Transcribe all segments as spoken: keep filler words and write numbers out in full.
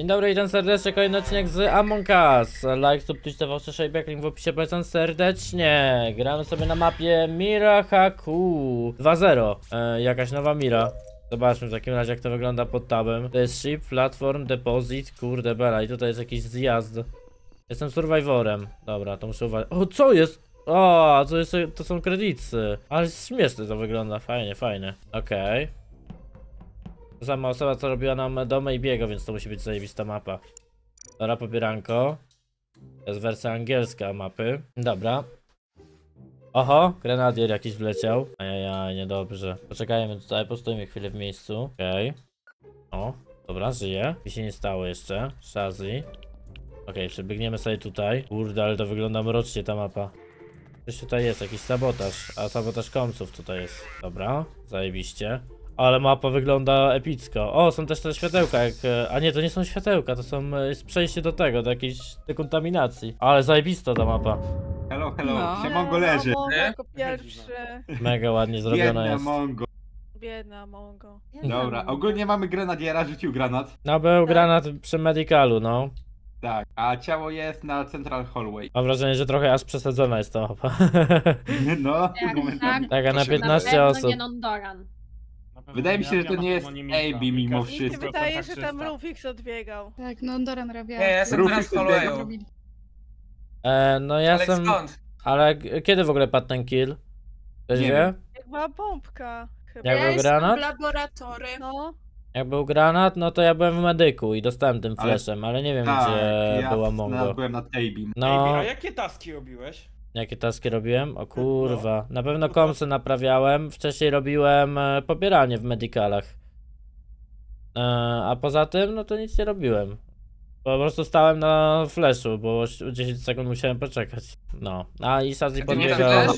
Dzień dobry, witam serdecznie, kolejny odcinek z Among Us. Like, subskrypcja, fałszersza i backlink w opisie, polecam serdecznie. Gramy sobie na mapie Mira H Q dwa zero. E, jakaś nowa Mira. Zobaczmy w takim razie, jak to wygląda pod tabem. To jest ship, platform, deposit, kurde bela. I tutaj jest jakiś zjazd. Jestem survivorem. Dobra, to muszę uważać. O, co jest? O, to, jest, to są kredyty. Ale śmieszne to wygląda, fajnie, fajnie. Okej. Okay. Ta sama osoba, co robiła nam domę i biego, więc to musi być zajebista mapa. Dobra, popieranko. To jest wersja angielska mapy. Dobra. Oho, grenadier jakiś wleciał. Ajajaj, niedobrze. Poczekajmy tutaj, postójmy chwilę w miejscu. Okej. Okay. O, dobra, żyje. Mi się nie stało jeszcze. Shazzy. Okej, okay, przebiegniemy sobie tutaj. Kurde, ale to wygląda mrocznie ta mapa. Coś tutaj jest, jakiś sabotaż. A sabotaż komców tutaj jest. Dobra, zajebiście. Ale mapa wygląda epicko. O, są też te światełka, jak... A nie, to nie są światełka, to są... jest przejście do tego, do jakiejś dekontaminacji. Ale zajebista ta mapa. Hello, hello, no. się Mongo leży. Mongo jako pierwszy. Mega ładnie zrobiona jest. Mongo. Biedna Mongo. Biedna Dobra, Mongo. Ogólnie mamy grenadiera, rzucił granat. No był tak. Granat przy medicalu, no. Tak, a ciało jest na Central Hallway. Mam wrażenie, że trochę aż przesadzona jest ta mapa. No, tak, tak. Tak, a na piętnaście osób. Wydaje mi się, że to nie jest A B mimo wszystko. Mi się wydaje, że tam Rufix odbiegał. Tak, no Doran robił. Nie, ja jestem teraz e, No ja jestem... Ale kiedy w ogóle padł ten kill? Ktoś wie? Jak była bombka. Chyba. Jak ja był granat? W laboratory. No. Jak był granat, no to ja byłem w medyku i dostałem tym fleszem, ale nie wiem tak, gdzie ja była Mongo. Ja byłem nad A B. No. A jakie taski robiłeś? Jakie taski robiłem? O kurwa. Na pewno komsy naprawiałem. Wcześniej robiłem pobieranie w medicalach. E, a poza tym, no to nic nie robiłem. Po prostu stałem na flashu, bo dziesięć sekund musiałem poczekać. No. A i Shazzy podbiegał.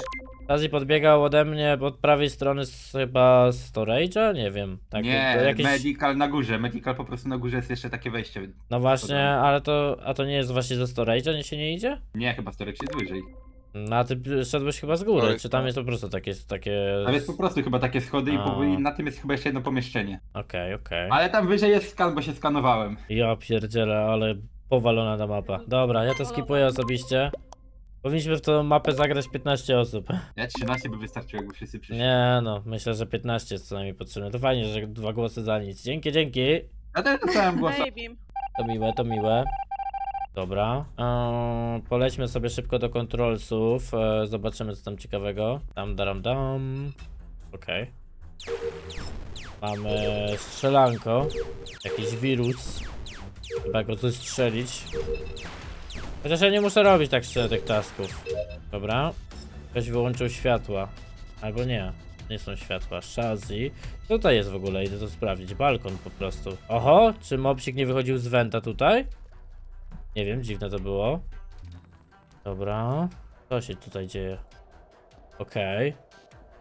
Shazzy podbiegał ode mnie od prawej strony z, chyba storage'a? Nie wiem. Tak, nie, to jakiś... medical na górze. Medical po prostu na górze jest jeszcze takie wejście. No właśnie, ale to. A to nie jest właśnie ze storage'a? Nie się nie idzie? Nie, chyba storage jest wyżej. No a ty szedłeś chyba z góry, czy tam jest po prostu takie... takie... Tam jest po prostu chyba takie schody i, po, i na tym jest chyba jeszcze jedno pomieszczenie. Okej, okay, okej. Okay. Ale tam wyżej jest skan, bo się skanowałem. Ja pierdzielę, ale powalona ta mapa. Dobra, ja to skipuję osobiście. Powinniśmy w tą mapę zagrać piętnaście osób. Ja trzynaście by wystarczyło, jakby wszyscy przyszli. Nie no, myślę, że piętnaście jest co najmniej potrzebne. To fajnie, że dwa głosy za nic. Dzięki, dzięki. Ja też dostałem głosy. To miłe, to miłe. Dobra, eee, polećmy sobie szybko do kontrolsów, eee, zobaczymy co tam ciekawego. Tam daram dam. Okej. Okay. Mamy strzelanko. Jakiś wirus. Chyba go coś strzelić. Chociaż ja nie muszę robić tak szczerze tych tasków. Dobra. Ktoś wyłączył światła. Albo nie. Nie są światła. Shazzy. Co tutaj jest w ogóle? Idę to sprawdzić. Balkon po prostu. Oho, czy mopsik nie wychodził z wenta tutaj? Nie wiem, dziwne to było. Dobra. Co się tutaj dzieje? Okej.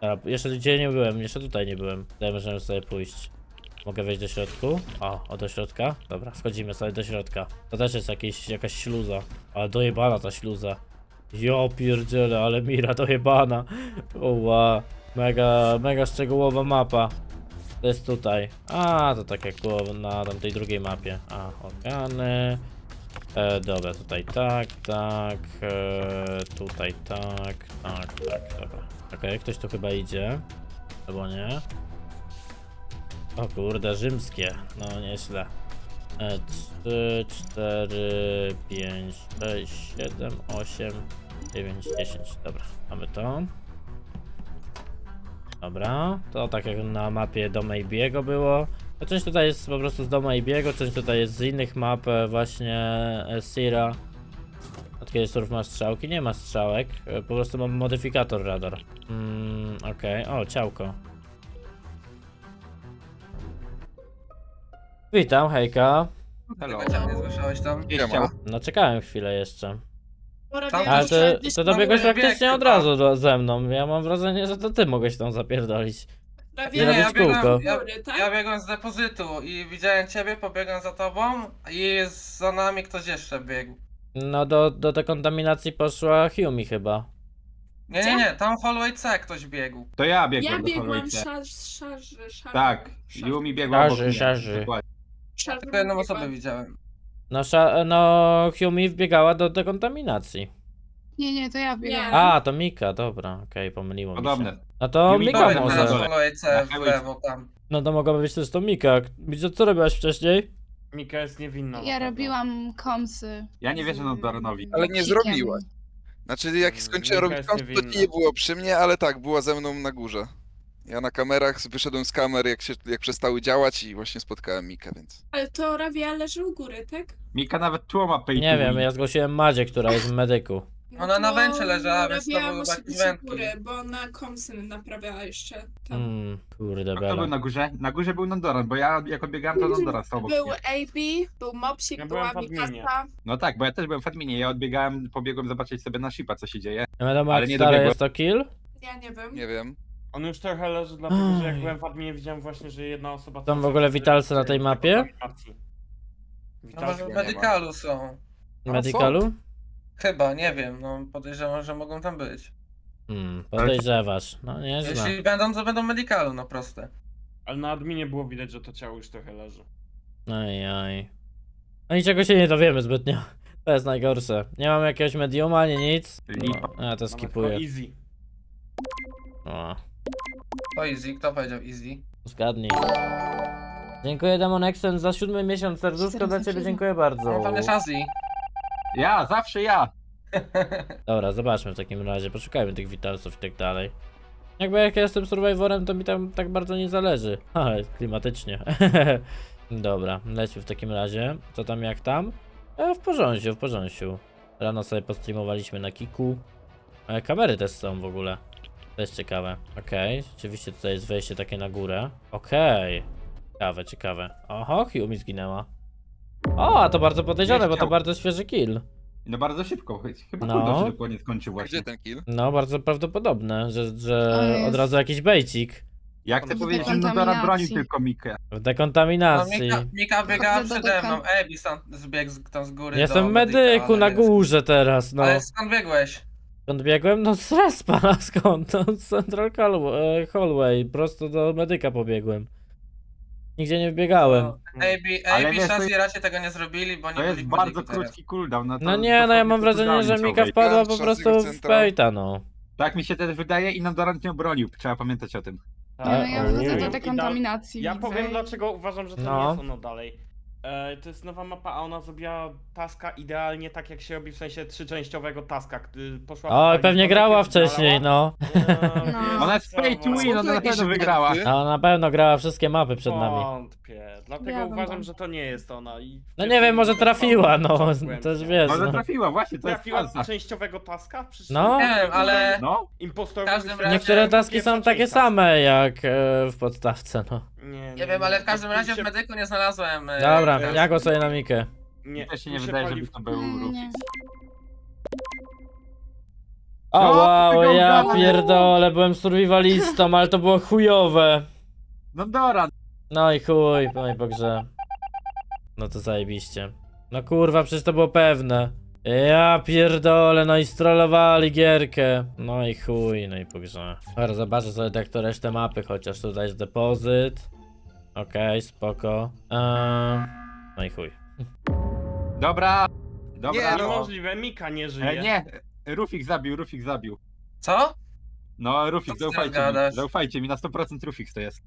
Okay. Jeszcze gdzie nie byłem, jeszcze tutaj nie byłem. Tutaj możemy sobie pójść. Mogę wejść do środku? O, o do środka? Dobra, wchodzimy sobie do środka. To też jest jakieś, jakaś śluza. Ale dojebana ta śluza. Jo pierdziele, ale Mira dojebana. Oła. Mega, mega szczegółowa mapa. To jest tutaj. A, to tak jak było na tamtej drugiej mapie. A, organy. E, dobra, tutaj tak, tak, e, tutaj tak, tak, tak, dobra. Okej, okay, ktoś tu chyba idzie, albo nie? O kurde, rzymskie, no nieźle. E, trzy, cztery, pięć, sześć, siedem, osiem, dziewięć, dziesięć, dobra, mamy to. Dobra, to tak jak na mapie Doma i Biego było. A część tutaj jest po prostu z Doma i Biego, część tutaj jest z innych map, właśnie Sira. Od kiedy surf ma strzałki? Nie ma strzałek, po prostu mam modyfikator radar. Mm, okej, okay. O, ciałko. Witam, hejka. Hello. Nie słyszałeś tam? No czekałem chwilę jeszcze. Ale ty, ty dobiegłeś praktycznie od razu do, ze mną, ja mam wrażenie, że to ty mogłeś tam zapierdolić. Nie, nie, ja, biegłem, ja, ja biegłem z depozytu i widziałem ciebie, pobiegłem za tobą i za nami ktoś jeszcze biegł. No do, do dekontaminacji poszła Humi chyba. Nie, nie, nie, tam hallway C ktoś biegł. To ja biegłem. Ja do biegłam Shazzy. Tak, Humi biegła. Shazzy, Shazzy. Tylko jedną osobę widziałem. No, no Hyumi wbiegała do dekontaminacji. Nie, nie, to ja wbiegałam. A, to Mika, dobra, okej, okay, pomyliło Podobne. mi się. No to Hyumi Mika może. Na kolejce w lewo tam. No to mogłaby być też to Mika. Co robiłaś wcześniej? Mika jest niewinna. Ja robiłam komsy. Ja nie wierzę nad Darenowi. Ale nie zrobiłaś. Znaczy jak skończyłem robić komsy, to nie było przy mnie, ale tak, była ze mną na górze. Ja na kamerach, wyszedłem z kamer, jak, się, jak przestały działać i właśnie spotkałem Mikę, więc... Ale to Rawia leży u góry, tak? Mika nawet tłoma pejtuje. Nie wiem, ja zgłosiłem Madzie, która jest w medyku. No, ona na wencie leżała, więc to był taki węt. Bo ona komsy naprawiała jeszcze tam. Mm, kurde, bela. A kto był na górze? Na górze był Nondoran, bo ja jak odbiegałem to Nondoran stał obok. Był A B, był Mopsik, ja była Mikasa. No tak, bo ja też byłem w adminie, ja odbiegałem, pobiegłem zobaczyć sobie na shipa, co się dzieje. Ja wiadomo, ale nie dobiegłem. Jest to kill? Ja nie wiem. Nie wiem. On już trochę leży, dlatego że jak byłem w adminie, widziałem właśnie, że jedna osoba... Tam w ogóle witalce na tej mapie? No może w medykalu są. W medykalu? Chyba, nie wiem, no podejrzewam, że mogą tam być. Hmm, podejrzewasz, no nie znam. Jeśli będą, to będą medykalu, no proste. Ale na adminie było widać, że to ciało już trochę leży. Ajaj. No niczego się nie dowiemy zbytnio. To jest najgorsze. Nie mam jakiegoś mediuma, ani nic. No, ja to skipuję. Easy. O. To easy, kto powiedział easy? Zgadnij. Dziękuję Demon Exen za siódmy miesiąc, serduszko dla ciebie, dziękuję bardzo. Mam pewne szanse. Ja, zawsze ja! Dobra, zobaczmy w takim razie, poszukajmy tych witalców i tak dalej. Jakby jak ja jestem survivorem, to mi tam tak bardzo nie zależy. Ale klimatycznie. Dobra, lećmy w takim razie. Co tam, jak tam? E, w porządku, w porządku. Rano sobie postreamowaliśmy na Kiku. E, kamery też są w ogóle. To jest ciekawe. Okej, okay. Rzeczywiście tutaj jest wejście takie na górę. Okej. Okay. Ciekawe, ciekawe. Oho, Hyumi zginęła. O, a to bardzo podejrzane, bo to bardzo świeży kill. No bardzo szybko, chyba no. Kurdo się dokładnie skończył właśnie. Gdzie ten kill? No bardzo prawdopodobne, że, że od razu jakiś bejcik. Ja chcę powiedzieć, że Nodora bronił tylko Mikę. W dekontaminacji. No, Mika, Mika biegała przede mną, Ebi zbiegł tam z góry. Jestem w medyku na górze teraz, no. Ale skąd biegłeś? Skąd biegłem? No z respa, skąd? No, z Central Hallway, prosto do medyka pobiegłem. Nigdzie nie wbiegałem. A B i raczej tego nie zrobili, bo nie to jest bardzo krótki cooldown. Na to, no nie, no ja mam wrażenie, że Mika wpadła po prostu w pejta, no. Tak mi się też wydaje i Nondoran nie bronił, trzeba pamiętać o tym. Tak, no, ja wrócę do dekontaminacji. Ja powiem dlaczego uważam, że to no. nie jest ono dalej. E, to jest nowa mapa, a ona zrobiła taska idealnie tak jak się robi, w sensie trzyczęściowego taska. Poszła o, pewnie grała wcześniej, no. no. no. Ona jest pay to win, ona na pewno wygrała. No, na pewno grała wszystkie mapy przed nami. Wątpię, dlatego ja uważam, tam. że to nie jest ona. I no nie wiem, może trafiła, no, też wiesz. Może no. trafiła, właśnie, to jest trafiła częściowego taska? Przecież no, nie wiem, ale no. Impostor niektóre taski są takie same jak e, w podstawce, no. Nie, nie, nie wiem, ale w każdym razie się... w medyku nie znalazłem. E, Dobra, e, ja go sobie na Mikę. Nie, to się nie wydaje, żeby to był Rufix. O, o wow, ja pierdolę, byłem survivalistą, ale to było chujowe. No dobra. No i chuj, no i po grze. No to zajebiście. No kurwa, przecież to było pewne. Ja pierdolę, no i strollowali gierkę. No i chuj, no i po grze. Dobra, zobaczę sobie tak to resztę mapy, chociaż tutaj jest depozyt. Okej, okay, spoko. Eee... No i chuj. Dobra, dobra. Nie, niemożliwe, Mika nie żyje. E, nie, Rufik zabił, Rufik zabił. Co? No Rufik, zaufajcie mi, zaufajcie mi, na sto procent Rufik to jest.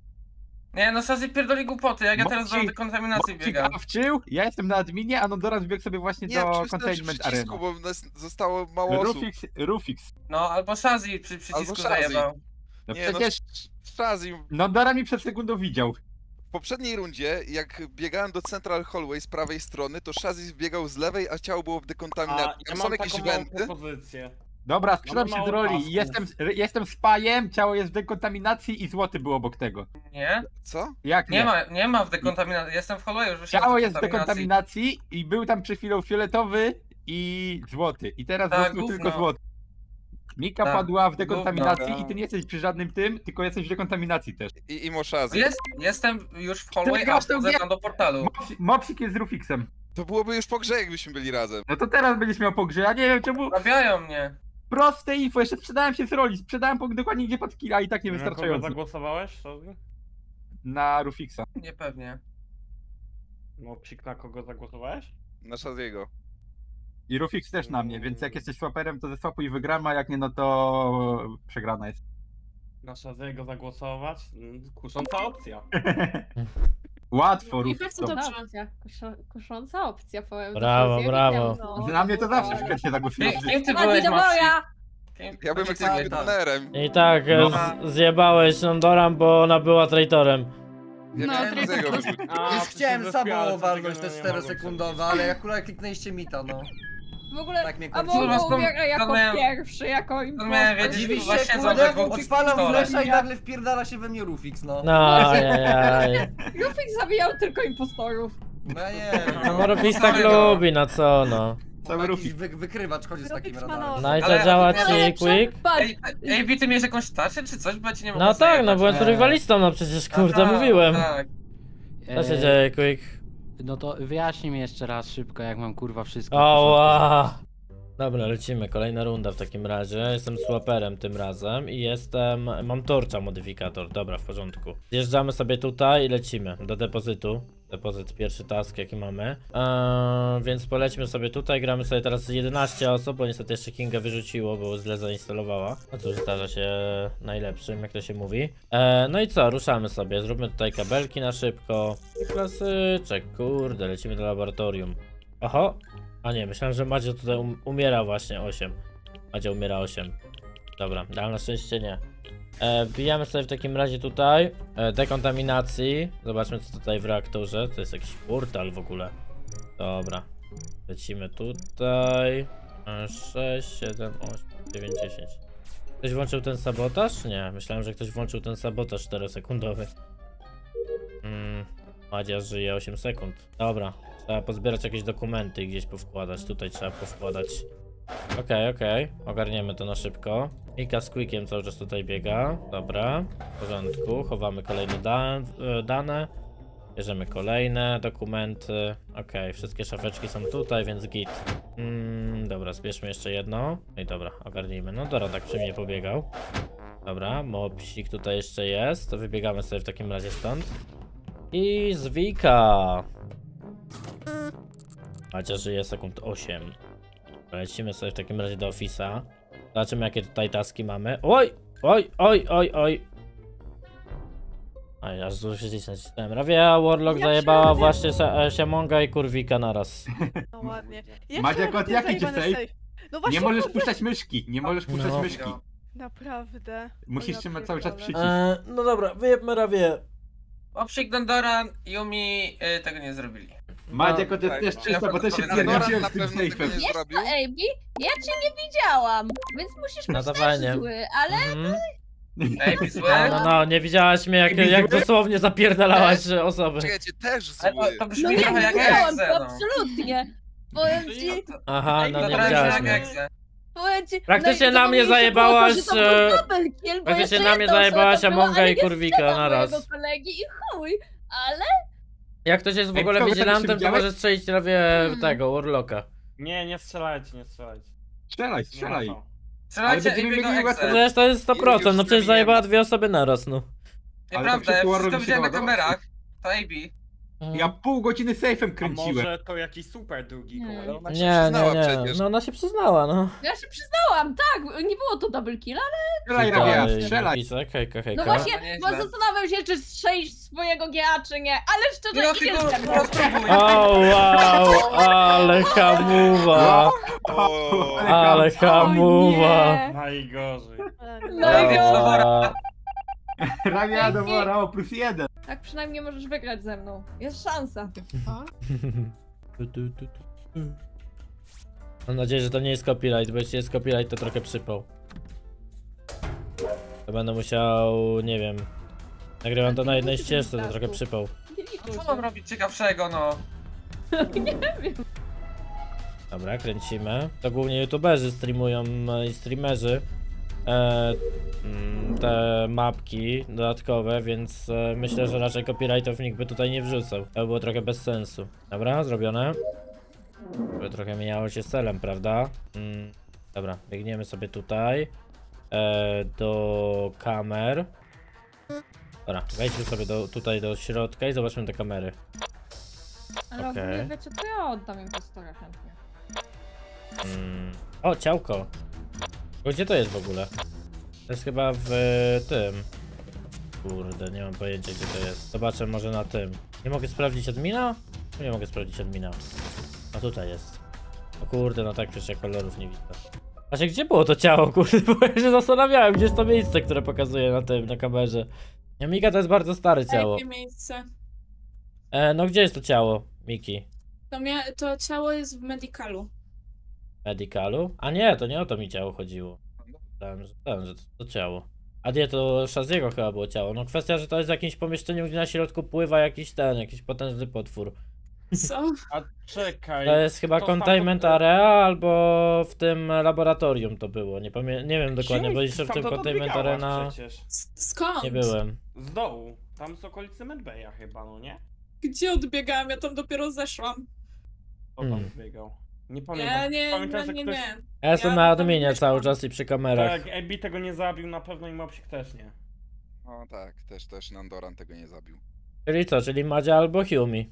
Nie, no Sazi pierdoli głupoty, jak ja teraz do dekontaminacji biegam. Ja jestem na adminie, a Nondoran zbiegł sobie właśnie nie, do containment areny. Nie, bo zostało mało osób. Rufix, Rufix. No, albo Sazi przy przycisku zajebał. No nie, przecież... No, Nondoran mi przed sekundą widział. W poprzedniej rundzie, jak biegałem do Central Hallway z prawej strony, to Sazi zbiegał z lewej, a ciało było w dekontaminacji. Tam ja są jakieś eventy? Dobra, skrzydam się z roli. Jestem, jestem spajem, ciało jest w dekontaminacji i złoty był obok tego. Nie? Co? Jak nie? Nie ma, nie ma w dekontaminacji, jestem w Hallwayu już. Ciało jest w dekontaminacji i był tam przed chwilą fioletowy i złoty. I teraz tak, został tylko złoty. Mika tak, padła w dekontaminacji gówno, i ty nie jesteś przy żadnym tym, tylko jesteś w dekontaminacji też. I, i Moszazy. Jest, jestem już w Hallway, a zebrałem do portalu. Mopsik jest z Rufiksem. To byłoby już po grze, jakbyśmy byli razem. No to teraz będziesz miał po grze, ja nie wiem czemu... Zabiają mnie. Proste info, jeszcze sprzedałem się z roli, sprzedałem po dokładnie gdzie pod killa i tak nie wystarczająco. Na zagłosowałeś sobie? Na Rufixa. Nie pewnie. No, psik, na kogo zagłosowałeś? Na Shaziego. I Rufix też na mnie, więc jak jesteś swaperem, to ze swapuj wygramy, a jak nie, no to przegrana jest. Na Shaziego zagłosować? Kusząca opcja. Łatwo, Rufix. To kusząca, kusząca opcja, powiem. Brawo, brawo. Na mnie to zawsze szkiecznie zagłosujesz. Kim ty byłeś, ja bym eksekwitorem. I tak, zjebałeś Nondoram, bo ona była traitorem. Ja no, a, już chciałem samą walnąć te czterosekundowe, ale akurat kliknęliście mita, no. W ogóle, tak mnie a bo ubiega jako pierwszy, jako impostor. Dziwiście, kurde, odpalam flesza i nagle wpierdala się we mnie Rufix, no. No, nie, Rufix zabijał tylko impostorów. No nie, no. Rufix tak lubi, na co, no. Wy, wykrywacz chodzi z takim radarem. Najta działa ci quick? Ej, ej, ej, ty miałeś jakąś tarczę czy coś? Bo ja ci nie mogę. No tak, no byłem survivalistą, no przecież kurde ta, mówiłem. Tak. Co się dzieje, quick? No to wyjaśnij mi jeszcze raz szybko, jak mam kurwa wszystko. Oła. Dobra, lecimy, kolejna runda w takim razie. Jestem swaperem tym razem i jestem... Mam torcza modyfikator, dobra, w porządku. Zjeżdżamy sobie tutaj i lecimy do depozytu. Depozyt, pierwszy task jaki mamy. Eee, więc polećmy sobie tutaj, gramy sobie teraz jedenaście osób, bo niestety jeszcze Kinga wyrzuciło, bo źle zainstalowała. A cóż, zdarza się najlepszym, jak to się mówi. Eee, no i co, ruszamy sobie, zróbmy tutaj kabelki na szybko. Klasyczek, kurde, lecimy do laboratorium. Oho! A nie, myślałem, że Madzio tutaj um umiera właśnie osiem. Madzio umiera osiem. Dobra, ale na szczęście nie. E, wbijamy sobie w takim razie tutaj e, dekontaminacji. Zobaczmy co tutaj w reaktorze. To jest jakiś portal w ogóle. Dobra. Lecimy tutaj. sześć, siedem, osiem, dziewięć, dziesięć. Ktoś włączył ten sabotaż? Nie, myślałem, że ktoś włączył ten sabotaż czterosekundowy. Mm, Madzia żyje osiem sekund. Dobra. Trzeba pozbierać jakieś dokumenty i gdzieś powkładać. Tutaj trzeba powkładać. Okej, okej. Ogarniemy to na szybko. Mika z Quickiem cały czas tutaj biega. Dobra. W porządku. Chowamy kolejne da dane. Bierzemy kolejne dokumenty. Okej, wszystkie szafeczki są tutaj, więc git. Mm, dobra, zbierzmy jeszcze jedno. No i dobra, ogarnijmy. No Dora tak przy mnie pobiegał. Dobra, mopsik tutaj jeszcze jest. To wybiegamy sobie w takim razie stąd. I zwika. Macie żyje sekund osiem. Lecimy sobie w takim razie do ofisa. Zobaczymy jakie tutaj taski mamy. Oj! Oj, oj, oj, oj! Aj, aż dużo się gdzieś nacisnąłem. Rawia, Warlock ja zajebała się właśnie sa, e, Siamonga i Kurwika naraz. No ładnie. Ja Madzia, kot jaki ci safe? No właśnie, nie możesz puszczać myszki, nie możesz puszczać no. myszki. Naprawdę. Musisz trzymać cały czas przycisk. E, no dobra, wyjebmy Rawię. Obszyk Dondoran, Yumi y, tego nie zrobili. Madzia, kot jest też czysta, bo też się zjadłem z tym sejfem. Wiesz co, Abi? Ja cię nie widziałam, więc musisz być też zły, ale... Abi zły? No, no, nie widziałaś mnie, jak, jak dosłownie zapierdalałaś osoby. Czekajcie, też zły. To brzmi no nie trochę jak widziałam to, absolutnie. Powiem ci... Aha, no nie widziałaś mnie. Praktycznie na mnie zajebałaś... Praktycznie na mnie zajebałaś Amonga i Kurwika naraz. kolegi i chuj, ale... Jak ktoś jest w ogóle wigilantem, to może strzelić prawie hmm. tego, Warlocka. Nie, nie strzelajcie, nie strzelajcie. Strzelaj, strzelaj. Nie strzelajcie i biegną Excel. Zresztą to jest sto procent, no przecież zajebała dwie osoby naraz, no. Nieprawda, wszystko widziałem na kamerach, to A B. Ja pół godziny sejfem kręciłem. A może to jakiś super drugi kolor? Nie, nie, nie, no ona się przyznała, no. Ja się przyznałam, tak, nie było to double kill, ale... Strzelaj, strzelaj. Hejka, hejka. No właśnie, bo zastanawiam się, czy strzelisz swojego G A, czy nie, ale szczerze idziesz ze mną. O, wow, ale hamuwa. Ale hamuwa. Najgorzej. Najgorzej. Rabia do wora, plus jeden. Tak przynajmniej możesz wygrać ze mną. Jest szansa. Mam nadzieję, że to nie jest copyright, bo jeśli jest copyright, to trochę przypał. To będę musiał, nie wiem. Nagrywam to na jednej ścieżce, to trochę przypał. Co mam robić ciekawszego, no? Nie wiem. Dobra, kręcimy. To głównie youtuberzy streamują i streamerzy. E, te mapki dodatkowe, więc e, myślę, że raczej copyrightów nikt by tutaj nie wrzucał. To by było trochę bez sensu. Dobra, zrobione. By trochę mijało się z celem, prawda? Mm, dobra, biegniemy sobie tutaj e, do kamer. Dobra, wejdźmy sobie do, tutaj do środka i zobaczmy te kamery. Ale okay. Ogólnie wiecie, to ja oddam impostora chętnie. Mm. O, ciałko. Gdzie to jest w ogóle? To jest chyba w tym. Kurde, nie mam pojęcia gdzie to jest. Zobaczę może na tym. Nie mogę sprawdzić admina? Nie mogę sprawdzić admina. A tutaj jest. O kurde, no tak przecież ja kolorów nie widzę. Znaczy gdzie było to ciało, kurde? Bo ja się zastanawiałem, gdzie jest to miejsce, które pokazuje na tym, na kamerze. Mika to jest bardzo stare ciało. Jakie miejsce? E, no gdzie jest to ciało, Miki? To, to ciało jest w medicalu. Medicalu? A nie, to nie o to mi ciało chodziło. Myślałem, że, myślałem, że to, to ciało. A nie, to Shaziego chyba było ciało. No kwestia, że to jest w jakimś pomieszczeniu, gdzie na środku pływa jakiś ten, jakiś potężny potwór. Co? A czekaj. To jest chyba to containment to... area, albo w tym laboratorium to było. Nie, nie wiem dokładnie, bo jeszcze w tym containment area na... Skąd? Nie byłem. Z dołu. Tam z okolicy Medbeja chyba, no nie? Gdzie odbiegałam? Ja tam dopiero zeszłam. Kto tam hmm. odbiegał? Nie pamiętam. Ja nie, pamiętam, nie, nie, ktoś... nie. Ja jestem ja na adminie cały czas i przy kamerach. Tak, Ebi tego nie zabił na pewno i Mopsik też nie. No tak, też, też Nandoran tego nie zabił. Czyli co? Czyli Madzia albo Hiumi?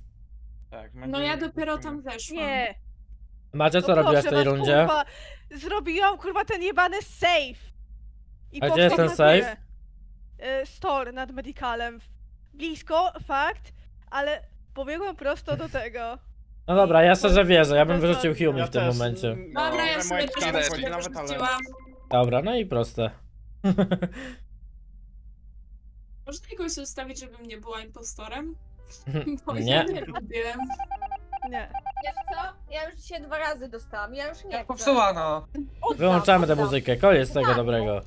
Tak, no ja dopiero tam zeszłam. Nie. Madzia, co no robiłaś w tej was, rundzie? Kurwa, zrobiłam kurwa ten jebany safe. I a gdzie jest ten safe? Y, store nad medicalem. Blisko, fakt, ale pobiegłam prosto do tego. No dobra, ja szczerze wierzę, ja bym wyrzucił Hiumi ja w tym też, momencie. No, dobra, ja sobie też wyrzuciłam. Dobra, no i proste. Można kogoś ustawić, żebym nie była impostorem? Bo nie. Ja nie robiłem. Nie. Wiesz co? Ja już się dwa razy dostałam, ja już nie ja popsułano. Wyłączamy tę muzykę, koniec tego dobrego.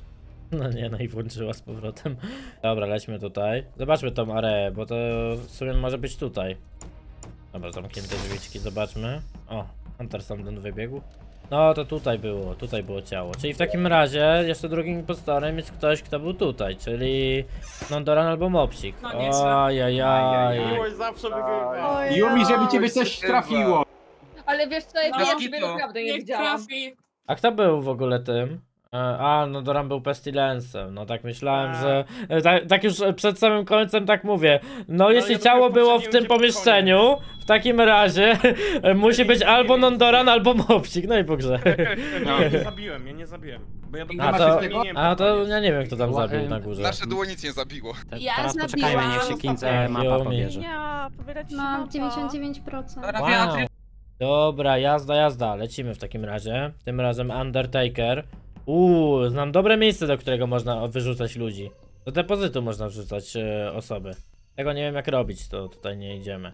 No nie, no i włączyła z powrotem. Dobra, lećmy tutaj. Zobaczmy tą areę, bo to w sumie może być tutaj. Dobra, zamknięte drzwiczki, zobaczmy. O, Hunter Sandon wybiegł. No to tutaj było, tutaj było ciało. Czyli w takim razie jeszcze drugim impostorem jest ktoś, kto był tutaj, czyli Nandoran albo Mopsik. No nie Ojajaj. zawsze wygrywa. Yumi, żeby ciebie coś trafiło. Ale wiesz co, ja no, nie naprawdę nie widziałam. A kto był w ogóle tym? A, no Doran był Pestilence'em, no tak myślałem, a. że... Tak, tak już przed samym końcem tak mówię. No, no jeśli ja ciało było w tym pomieszczeniu, w takim razie musi być albo Nandoran, albo Mopsik, no i po grze. No, ja nie zabiłem, ja nie zabiłem. Bo ja a, to, a to ja nie wiem kto tam zabił na górze. Nasze dło nic nie zabiło. Ja teraz zabiłam. Poczekajmy, niech się Kince mapa pobierze. Mam dziewięćdziesiąt dziewięć procent. Wow. Dobra, jazda, jazda, lecimy w takim razie. Tym razem Undertaker. Uuu, znam dobre miejsce, do którego można wyrzucać ludzi. Do depozytu można wrzucać yy, osoby. Tego nie wiem jak robić, to tutaj nie idziemy.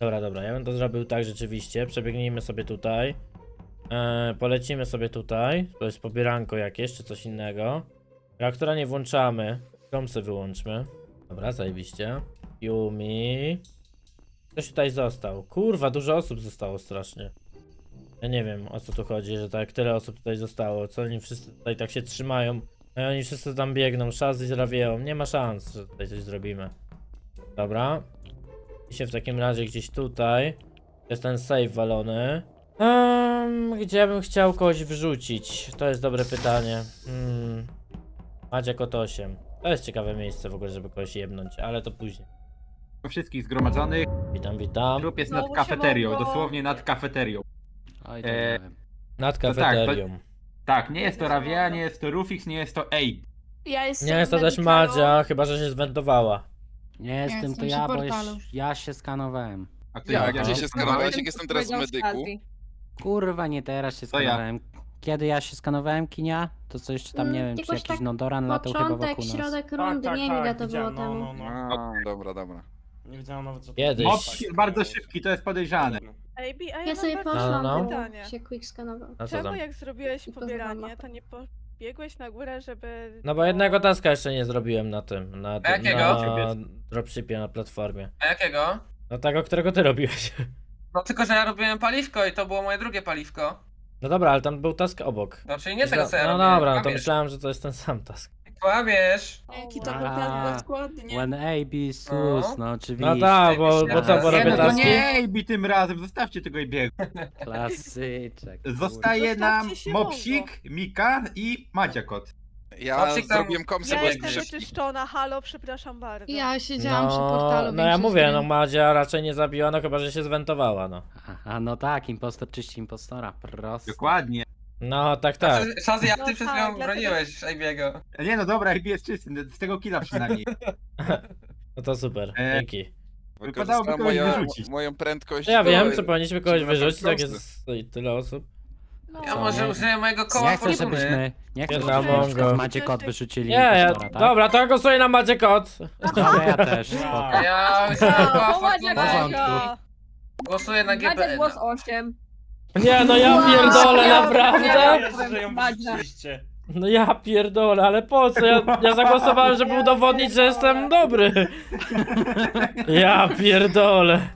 Dobra, dobra, ja bym to zrobił tak rzeczywiście. Przebiegnijmy sobie tutaj. Yy, polecimy sobie tutaj. To jest pobieranko jakieś, czy coś innego. Reaktora nie włączamy. Komsy wyłączmy. Dobra, zajebiście. Yumi. Ktoś tutaj został. Kurwa, dużo osób zostało strasznie. Ja nie wiem o co tu chodzi, że tak tyle osób tutaj zostało, co oni wszyscy tutaj tak się trzymają. No i oni wszyscy tam biegną, szazy zrawieją, nie ma szans, że tutaj coś zrobimy. Dobra. I się w takim razie gdzieś tutaj. Jest ten save walony. Um, gdzie bym chciał kogoś wrzucić? To jest dobre pytanie. Hmm. Madzia kot osiem. To jest ciekawe miejsce w ogóle, żeby kogoś jebnąć, ale to później. Wszystkich zgromadzonych. Witam, witam. Grup jest nad kafeterią, dosłownie nad kafeterią. E, nad kafeterium. Tak, tak, nie jest to Ravia, nie jest to Rufix, nie jest to Ape. Ja jestem nie jest to też Madzia, chyba że się zwentowała. Nie ja jestem to ja, bo już, ja się skanowałem. A ty ja, ja gdzie się skanowałeś, jak jestem teraz w medyku? Kurwa, nie teraz się skanowałem. Ja. Kiedy ja się skanowałem, Kinia, to co jeszcze tam, nie mm, wiem, czy jakiś tak Nandoran latał chyba wokół nas. Środek rundy, tak, tak, nie wiem ile to było tam. No, no, no. A, dobra, dobra. Nie widziałem nawet co kiedyś. Mopsik bardzo szybki, to jest podejrzane. A B, a ja, ja sobie poszłam, no, no. pytanie. Się quick skanował. Czemu jak zrobiłeś pobieranie, to nie pobiegłeś na górę, żeby... No bo jednego taska jeszcze nie zrobiłem na tym, na, na, na dropshipie, na platformie. A jakiego? No tego, którego ty robiłeś. No tylko, że ja robiłem paliwko i to było moje drugie paliwko. No dobra, ale tam był task obok. No czyli nie Myśla... tego co ja robiłem. No dobra, no to myślałem, że to jest ten sam task. Kłamiesz! Jaki to był dokładnie? One A B sus, no oczywiście. No tak, bo, bo co, bo robię no taski? Nie A B tym razem, zostawcie tego i biegu. Klasyczek. Zostaje nam Mopsik, Mika i Madzia kot. Ja zrobiłem komsy, ja bo jestem jest wyczyszczona, halo, przepraszam bardzo. Ja siedziałam no, przy portalu. No ja mówię, no Madzia raczej nie zabiła, no chyba, że się zwentowała, no. Aha, no tak, impostor czyści impostora, prosto. Dokładnie. No tak, tak. Szazy, jak ty no, przez nią tak, broniłeś Ejbiego. Nie no dobra, Ejbi jest czysty, z tego killa przynajmniej. No to super, dzięki. E Wypadałoby kogoś moja, wyrzucić. Moją prędkość... Ja do... wiem, co powinniśmy kogoś wyrzucić, tak jest tyle osób. No. Ja może użyję mojego koła. Nie chcę, żebyśmy... Nie chcę, żebyśmy Macie Kot wyrzucili. Nie, ja, dobra, to ja głosuję na Macie Kot. No ja też, spoko. Ja myślałem, głosuję na G B N. Macie głos osiem. Nie, no ja pierdolę, naprawdę? No ja pierdolę, ale po co? Ja, ja zagłosowałem, żeby udowodnić, że jestem dobry. Ja pierdolę.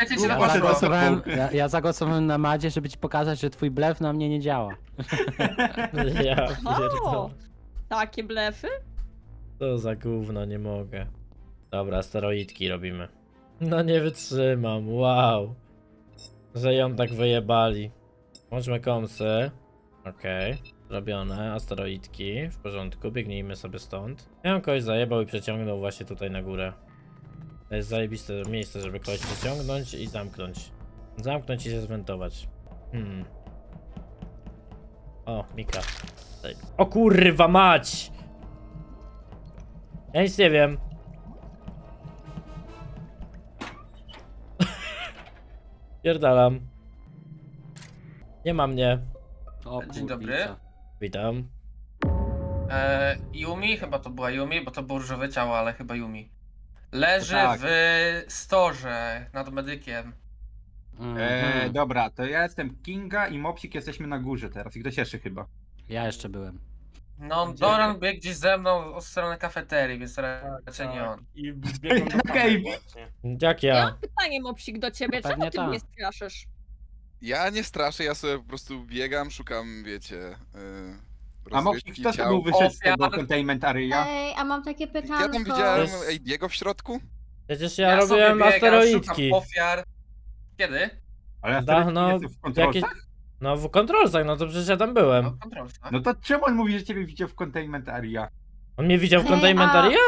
Ja zagłosowałem, ja, ja zagłosowałem na Madzie, żeby ci pokazać, że twój blef na mnie nie działa. Ja pierdolę. O, takie blefy? To za gówno, nie mogę. Dobra, steroidki robimy. No nie wytrzymam, wow. Że ją tak wyjebali. Włączmy komsy. Okej. Okay. Robione, asteroidki, w porządku, biegnijmy sobie stąd. Ja bym kogoś zajebał i przeciągnął właśnie tutaj na górę. To jest zajebiste miejsce, żeby kogoś przeciągnąć i zamknąć. Zamknąć i się zwentować. Hmm. O, Mika. O kurwa mać! Ja nic nie wiem. Pierdalam. Nie ma mnie. O, dzień dobry. Witam. E, Yumi, chyba to była Yumi, bo to było różowe ciało, ale chyba Yumi. Leży tak. w storze nad medykiem. Mm -hmm. e, dobra, to ja jestem Kinga i Mopsik, jesteśmy na górze teraz. I ktoś jeszcze chyba. Ja jeszcze byłem. No, gdzie Doran biegł gdzieś ze mną od strony kafeterii, więc raczej tak, nie on. I biegł do okay. Jak ja? Ja mam pytanie, Mopsik, do ciebie. No, czemu ty tak. mnie straszysz? Ja nie straszę, ja sobie po prostu biegam, szukam, wiecie, yy, a Mopsik, kto to był wyszedł z tego containment area? Ej, a mam takie pytanie. Ja tam widziałem Ejbiego w środku? Przecież ja, ja robiłem biegam, asteroidki. Ofiar. Kiedy? Ale da, no, w kontrolsach? Jakie... No w kontrolsach, no to przecież ja tam byłem. No, w no to czemu on mówi, że ciebie widział w containment area? On mnie widział w containment hey, a... area?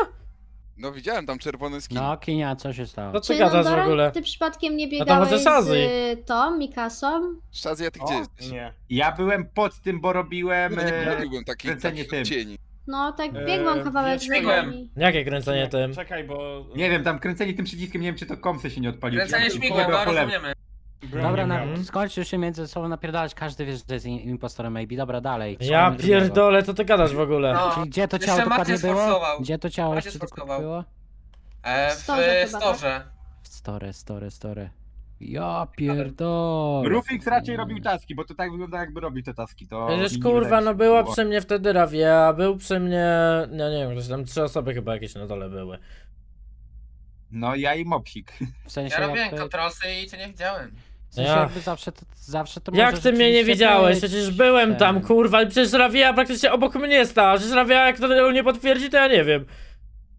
No widziałem tam czerwony skin. No Kinia, co się stało? To co gadasz w ogóle? Ty przypadkiem nie biegałeś no to z Tom, Mikasą? Szazy, ja ty gdzie jesteś? Nie. Ja byłem pod tym, bo robiłem... No, nie robiłem taki, kręcenie taki tym. Cieni. No tak biegłam eee, kawałek z nimi. Jakie kręcenie nie, tym? Czekaj, bo... Nie wiem, tam kręcenie tym przyciskiem, nie wiem czy to komsy się nie odpaliło. Kręcenie śmigłem, no rozumiemy. Dobra, na... skończcie się między sobą napierdalać, każdy wie, że jest impostorem maybe. Dobra, dalej. Ja pierdolę, co ty gadasz w ogóle? No. Gdzie to ciało dokładnie było? Gdzie to ciało jeszcze było? E, w storze. W storze, storze, storze. Store. Ja pierdolę. Rufix raczej robił taski, bo to tak wygląda jakby robił te taski. To przecież kurwa, no była przy mnie wtedy Ravia, był przy mnie... No nie wiem, tam trzy osoby chyba jakieś na dole były. No ja i Mopsik. W sensie ja robiłem kontrolsy i cię nie widziałem. W sensie ja. Jakby zawsze to, zawsze to jak ty mnie nie widziałeś? Przecież byłem ten... tam, kurwa, i przecież Ravia praktycznie obok mnie stała. Przecież Ravia, jak to nie potwierdzi, to ja nie wiem.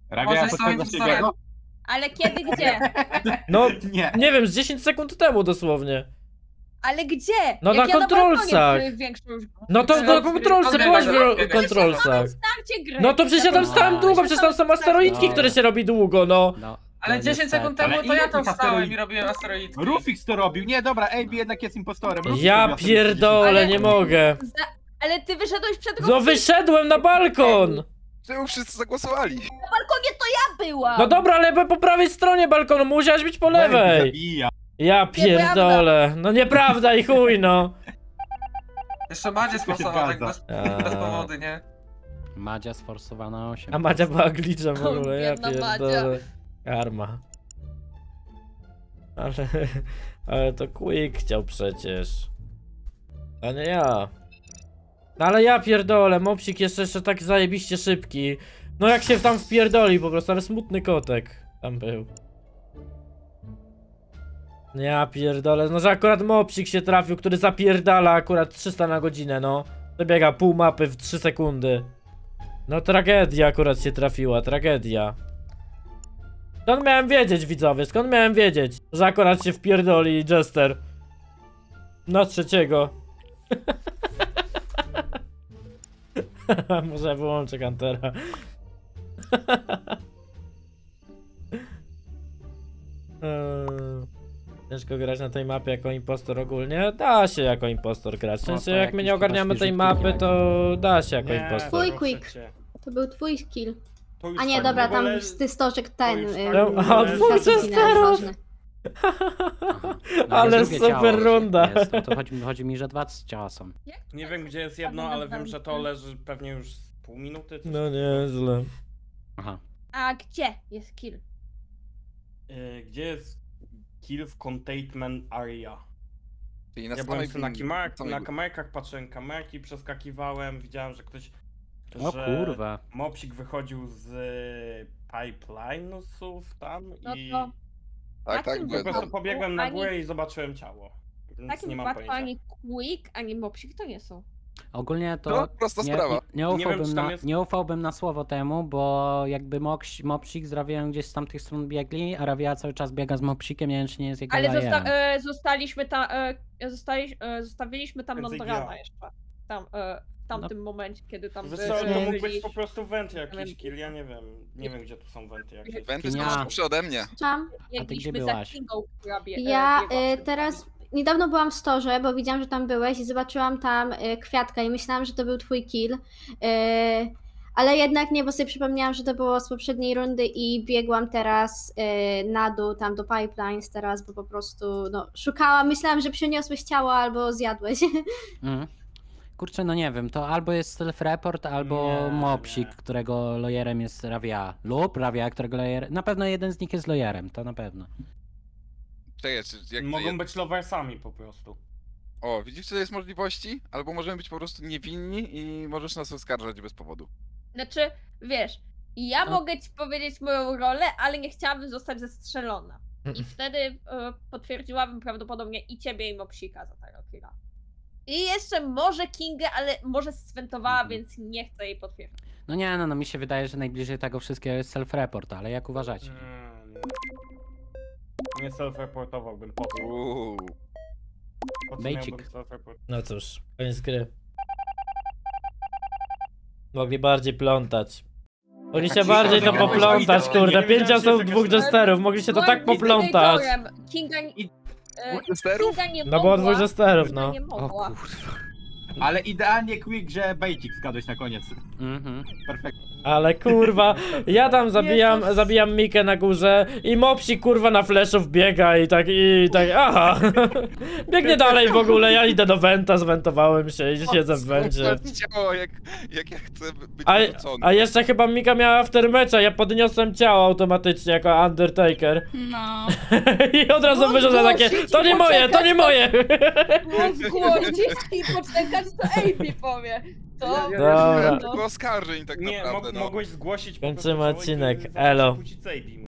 Ravia potwierdzi siebie? Ale kiedy, gdzie? No, nie. nie wiem, z dziesięć sekund temu dosłownie. Ale gdzie? No jak na ja kontrolsach. No to na kontrolsach, byłaś w kontrolsach. No to przecież ja tam stałem długo, przecież tam są asteroidki, które się robi długo, no. Ale dziesięć sekund temu to ja tam stałem i robiłem asteroidki. Rufix to robił, nie dobra, Ejbi jednak jest impostorem. Ja pierdolę, nie mogę. Ale ty wyszedłeś przed No wyszedłem na balkon! Czemu wszyscy zagłosowali? Na balkonie to ja byłam! No dobra, ale po prawej stronie balkonu, musiałaś być po lewej! Ja pierdolę, no nieprawda i chuj no! Jeszcze Madzia sforsowana tak bez, bez powody, nie? Madzia sforsowana osiem. A Madzia była glitchem w ogóle, ja pierdolę. Karma. Ale... ale to Quick chciał przecież. A nie ja. No ale ja pierdolę, Mopsik jest jeszcze tak zajebiście szybki. No jak się tam wpierdoli po prostu, ale smutny kotek tam był. Ja pierdolę, no że akurat Mopsik się trafił, który zapierdala akurat trzysta na godzinę, no. Przebiega pół mapy w trzy sekundy. No tragedia akurat się trafiła, tragedia. Skąd miałem wiedzieć, widzowie, skąd miałem wiedzieć, że akurat się wpierdoli Jester? No trzeciego. Może wyłączę Huntera. Ciężko grać na tej mapie jako impostor ogólnie? Da się jako impostor grać. W sensie jak my nie ogarniamy tej mapy, to da się jako nie, impostor. Twój quick. To był twój skill. A nie, dobra, tam ty stoczek ten... A twój testerów! No, ale super runda! Jest, no to chodzi, chodzi mi, że dwa ciała są. Nie wiem gdzie jest jedno, ale wiem, że to leży pewnie już pół minuty. Coś. No nie, źle. Aha. A gdzie jest kill? Yy, gdzie jest kill w containment area? Czyli na ja byłem na, kamerk, na kamerkach, patrzyłem kamerki, przeskakiwałem, widziałem, że ktoś... No kurwa. Mopsik wychodził z pipeline'ów tam no i... To... Tak, tak, po prostu pobiegłem na górę ani... i zobaczyłem ciało. Takim wypadku ani Quick, ani Mopsik to nie są. Ogólnie to no, prosta nie, sprawa. Nie, nie, ufałbym nie, wiem, na, jest... nie ufałbym na słowo temu, bo jakby Mopsik z Raviają gdzieś z tamtych stron biegli, a Ravia cały czas biega z Mopsikiem, nie wiem czy nie jest jego. Ale zosta e, zostaliśmy tam, e, zostali, e, zostawiliśmy tam Mondrana jeszcze. Tam, e, w tamtym no. momencie, kiedy tam... Zresztą to mógł być po prostu wenty jakieś, kill, ja nie wiem, nie wiem gdzie tu są wenty jakieś. Wenty są szybsze ode mnie. A ty gdzie byłaś? Ja y, teraz niedawno byłam w storze, bo widziałam, że tam byłeś i zobaczyłam tam y, kwiatka i myślałam, że to był twój kill. Y, ale jednak nie, bo sobie przypomniałam, że to było z poprzedniej rundy i biegłam teraz y, na dół, tam do pipelines teraz, bo po prostu no, szukałam, myślałam, że przyniosłeś ciało albo zjadłeś. Mm. Kurczę, no nie wiem, to albo jest self-report, albo nie, Mopsik, nie. którego lojerem jest Ravia, lub Ravia, którego lojerem... Na pewno jeden z nich jest lojerem, to na pewno. Czekaj, czy jak mogą jed... być loversami po prostu. O, widzisz, czy to jest możliwości? Albo możemy być po prostu niewinni i możesz nas oskarżać bez powodu. Znaczy, wiesz, ja no. mogę ci powiedzieć moją rolę, ale nie chciałabym zostać zestrzelona. I wtedy y, potwierdziłabym prawdopodobnie i ciebie, i Mopsika za tego killa. I jeszcze może Kingę, ale może swentowała, mm. więc nie chcę jej potwierdzić. No nie, no, no mi się wydaje, że najbliżej tego wszystkiego jest self-report, ale jak uważacie? Mm. Nie self-reportowałbym po co? Bejcik. No cóż, koniec gry. Mogli bardziej plątać. Mogli się bardziej to poplątać, kurde. Pięć osób, dwóch jesterów, mogli się to tak poplątać. Nie no mogła, bo dwóch Jesterów, no. Nie o, kurwa. Ale idealnie quick, że bejcik zgadłeś na koniec. Mhm. Perfekt. Ale kurwa, ja tam zabijam, Jezus. zabijam Mikę na górze i Mopsi kurwa na fleszów biega i tak, i tak, aha. Biegnie dalej w ogóle, ja idę do Wenta, zwentowałem się i siedzę w Wencie. Ciało, jak, jak ja chcę być a, a jeszcze chyba Mika miała aftermatcha, ja podniosłem ciało automatycznie jako Undertaker. No. I od razu wyrzucę takie, to nie moje, to nie moje. Zgłosić i poczekać, to A P powie. To było oskarżeń tak naprawdę. Mogłeś zgłosić po prostu... Kończymy odcinek, elo.